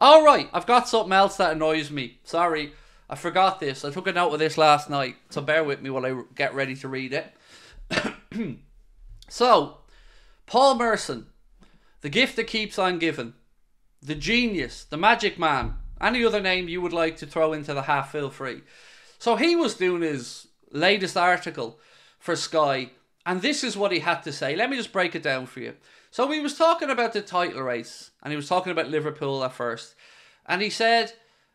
All right, I've got something else that annoys me. Sorry, I forgot this. I took a note of this last night, so bear with me while I get ready to read it. So, Paul Merson, the gift that keeps on giving, the genius, the magic man, any other name you would like to throw into the hat, feel free. So he was doing his latest article for Sky, and this is what he had to say. Let me just break it down for you. So he was talking about the title race, and he was talking about Liverpool at first. And he said,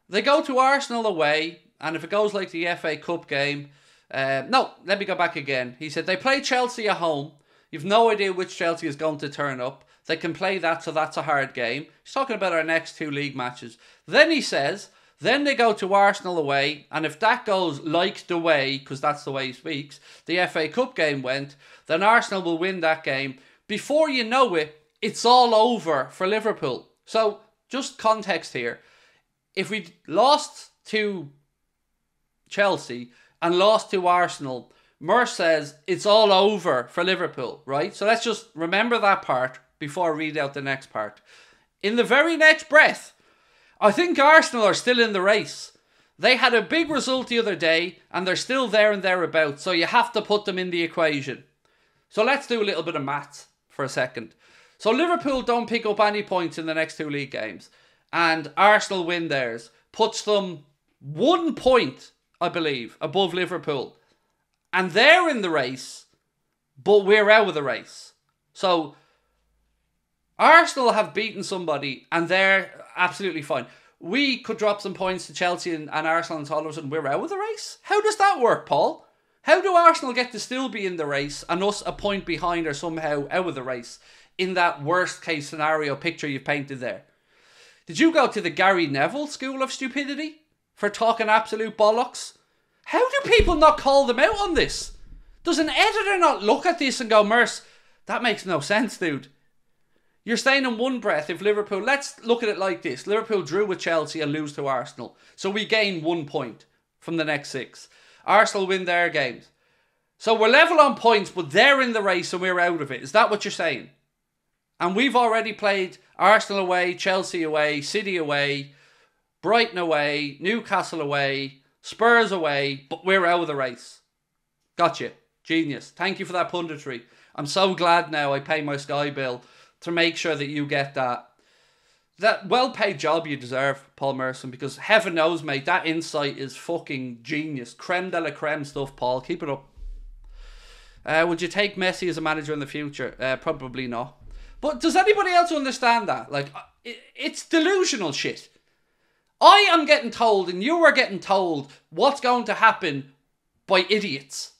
they go to Arsenal away, and if it goes like the FA Cup game... let me go back again. He said, they play Chelsea at home. You've no idea which Chelsea is going to turn up. They can play that, so that's a hard game. He's talking about our next two league matches. Then he says, then they go to Arsenal away, and if that goes like the way, because that's the way he speaks, the FA Cup game went, then Arsenal will win that game. Before you know it, it's all over for Liverpool. So, just context here. If we lost to Chelsea and lost to Arsenal, Merce says it's all over for Liverpool, right? So let's just remember that part before I read out the next part. In the very next breath, I think Arsenal are still in the race. They had a big result the other day and they're still there and thereabouts, so you have to put them in the equation. So let's do a little bit of maths for a second. So Liverpool don't pick up any points in the next two league games. And Arsenal win theirs. Puts them 1 point, I believe, above Liverpool. And they're in the race, but we're out of the race. So, Arsenal have beaten somebody, and they're absolutely fine. We could drop some points to Chelsea and Arsenal and Tottenham, and we're out of the race? How does that work, Paul? How do Arsenal get to still be in the race, and us a point behind or somehow out of the race, in that worst-case scenario picture you've painted there? Did you go to the Gary Neville School of Stupidity for talking absolute bollocks? How do people not call them out on this? Does an editor not look at this and go, Merce, that makes no sense, dude? You're saying in one breath, if Liverpool... Let's look at it like this. Liverpool drew with Chelsea and lose to Arsenal. So we gain 1 point from the next 6. Arsenal win their games. So we're level on points, but they're in the race and we're out of it. Is that what you're saying? And we've already played Arsenal away, Chelsea away, City away, Brighton away, Newcastle away, Spurs away, but we're out of the race. Gotcha. Genius. Thank you for that punditry. I'm so glad now I pay my Sky bill to make sure that you get that. That well-paid job you deserve, Paul Merson, because heaven knows, mate, that insight is fucking genius. Creme de la creme stuff, Paul. Keep it up. Would you take Messi as a manager in the future? Probably not. But does anybody else understand that? Like, it's delusional shit. I am getting told and you are getting told what's going to happen by idiots.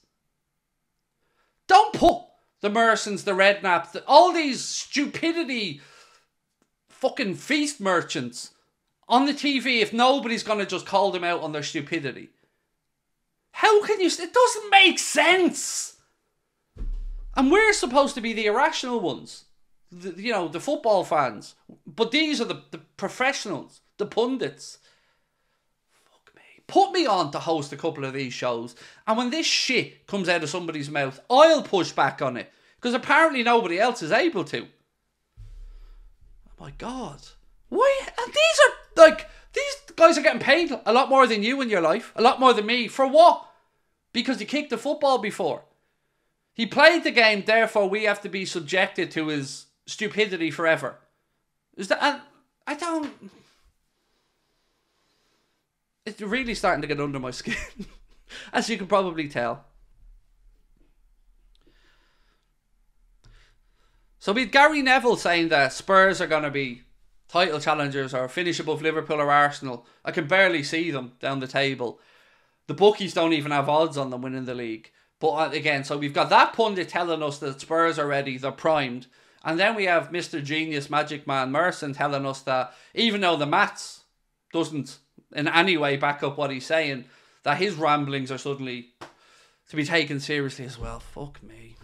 Don't put the Mersons, the Redknaps, all these stupidity fucking feast merchants on the TV if nobody's going to just call them out on their stupidity. How can you... It doesn't make sense. And we're supposed to be the irrational ones. You know, the football fans. But these are the professionals, the pundits. Fuck me. Put me on to host a couple of these shows. And when this shit comes out of somebody's mouth, I'll push back on it. Because apparently nobody else is able to. Oh my God. Why? And these are, like, these guys are getting paid a lot more than you in your life. A lot more than me. For what? Because he kicked the football before. He played the game, therefore we have to be subjected to his... stupidity forever. Is that? I don't. It's really starting to get under my skin, as you can probably tell. So with Gary Neville saying that Spurs are going to be title challengers or finish above Liverpool or Arsenal, I can barely see them down the table. The bookies don't even have odds on them winning the league. But again, so we've got that pundit telling us that Spurs are ready, they're primed. And then we have Mr. Genius Magic Man Merson telling us that even though the maths doesn't in any way back up what he's saying, that his ramblings are suddenly to be taken seriously as well. Fuck me.